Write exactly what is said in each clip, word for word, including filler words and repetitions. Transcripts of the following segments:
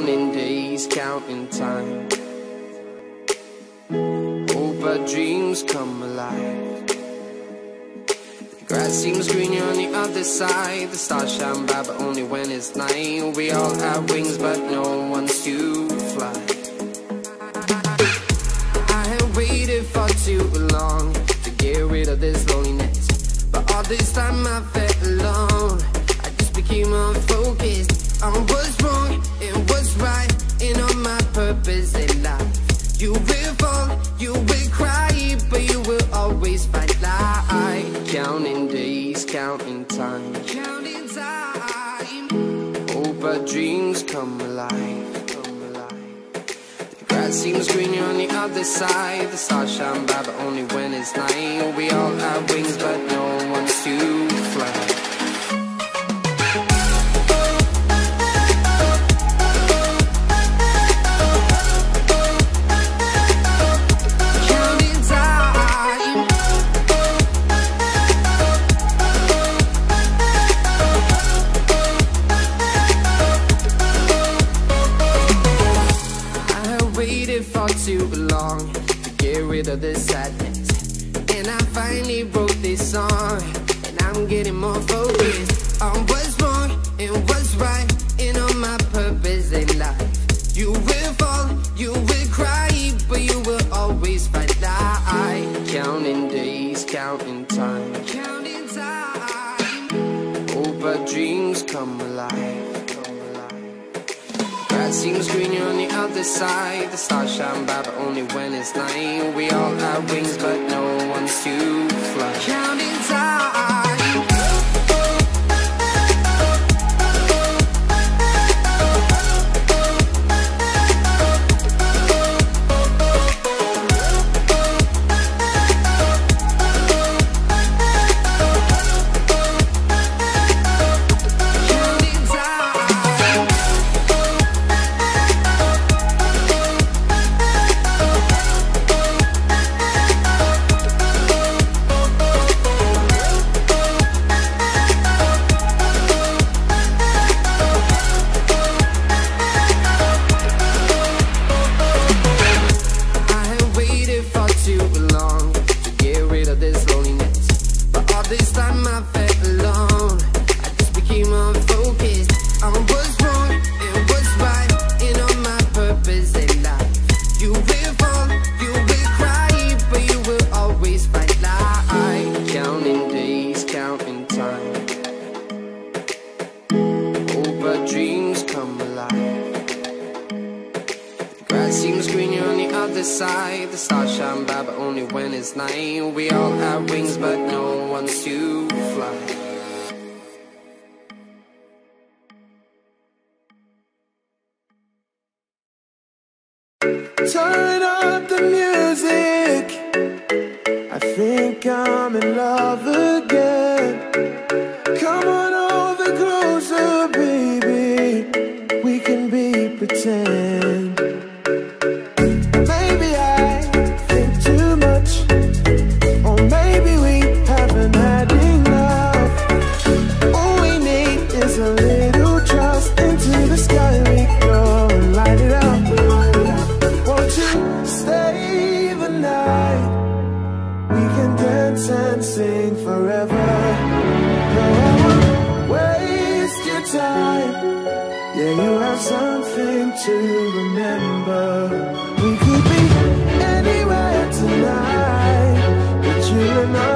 counting days, counting time. Hope our dreams come alive. The grass seems greener on the other side. The stars shine by, but only when it's night. We all have wings, but no one's to fly. I have waited for too long to get rid of this loneliness, but all this time I felt alone. I just became unfocused. I was wrong, it was right, and on my purpose in life. You will fall, you will cry, but you will always fight light. Counting days, counting time, counting time. Hope our dreams come alive, come alive. The grass seems greener on the other side. The stars shine by, but only when it's night. We all have wings, but no one's to fly. For too long to get rid of this sadness, and I finally wrote this song, and I'm getting more focused. I was wrong, it was right, and on my purpose in life. You will fall, you will cry, but you will always fight light. Counting days, counting time, counting time. Hope our dreams come alive. Seems greener on the other side. The stars shine by, but only when it's night. We all have wings, but no one's to fly. Counting time. This time I felt alone. I just became unfocused. I was wrong, it was right, and on my purpose in life. You will fall, you will cry, but you will always fight light. Counting days, counting time. Hope our dreams come alive. The grass seems greener on the other side. The stars shine by, but only when it's night. We all have wings, but no wants to fly. Turn up the music, I think I'm in love again. Come on over closer, baby, we can be pretend. Maybe I think too much, or maybe we haven't had enough. All we need is a little trust. Into the sky we go and light it up. Won't you stay the night? We can dance and sing forever. No, I won't waste your time. Yeah, you have something to remember. We could be anywhere tonight, but you and I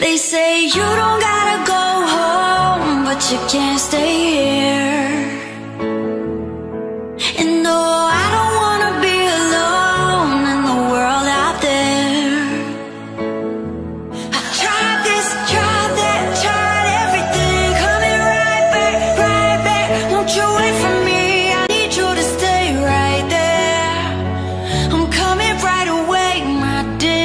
They say you don't gotta go home, but you can't stay here. And no, I don't wanna be alone in the world out there. I tried this, tried that, tried everything, coming right back, right back. Won't you wait for me? I need you to stay right there. I'm coming right away, my dear.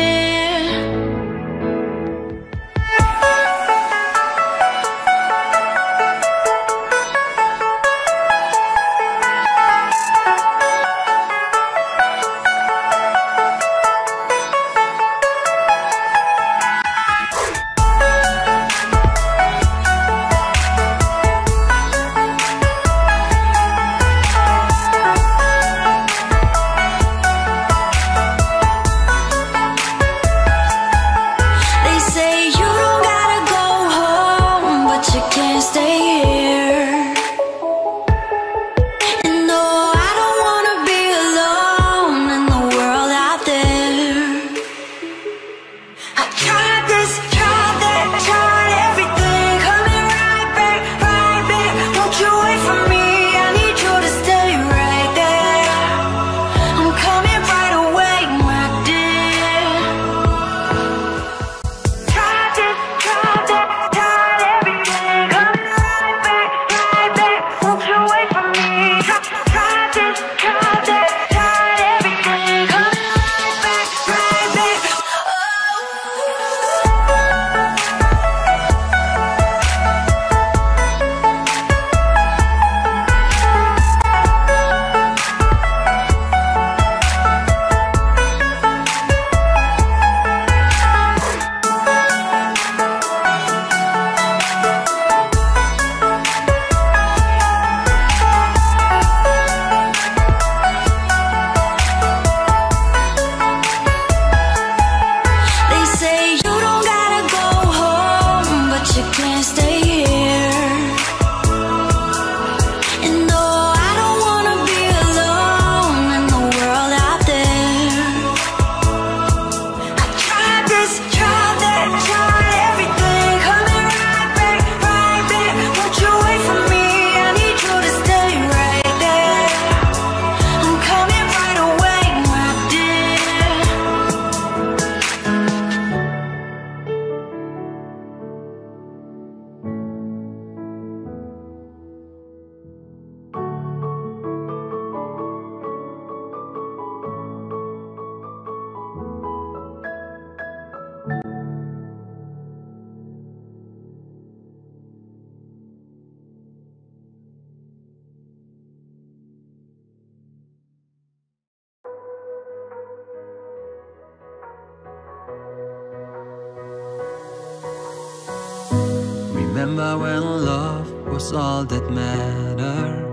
Remember when love was all that mattered?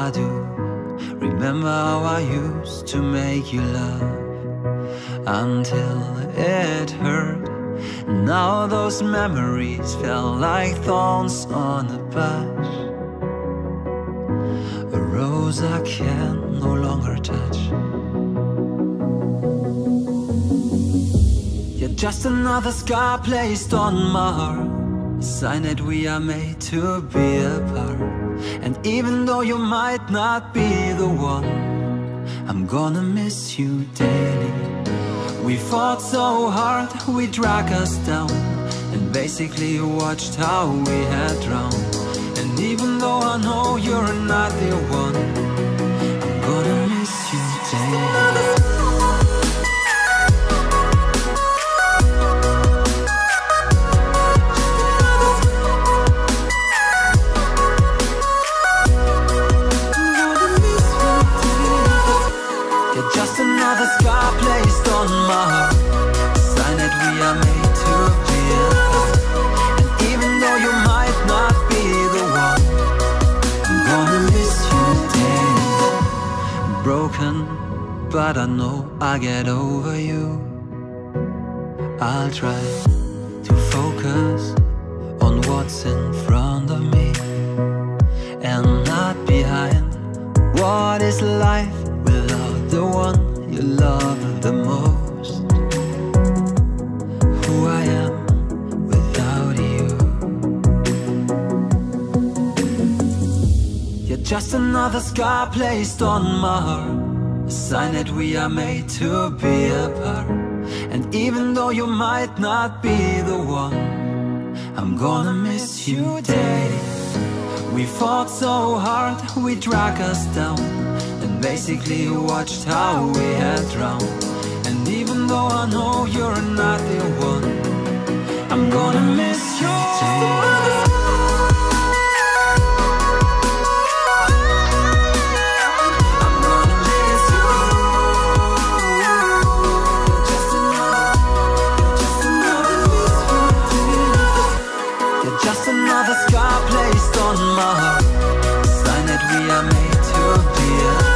I do. Remember how I used to make you laugh until it hurt. Now those memories feel like thorns on a bush, a rose I can no longer touch. Just another scar placed on my heart, a sign that we are made to be apart. And even though you might not be the one, I'm gonna miss you daily. We fought so hard, we dragged us down, and basically watched how we had drowned. And even though I know you're not the one, I'm gonna miss you daily. But I know I'll get over you. I'll try to focus on what's in front of me and not behind. What is life without the one you love the most? Who just another scar placed on my heart, a sign that we are made to be apart. And even though you might not be the one, I'm gonna miss you daily. We fought so hard, we dragged us down, and basically watched how we had drowned. And even though I know you're not the one, I'm gonna miss you daily. Another scar placed on my heart, sign that we are made to be.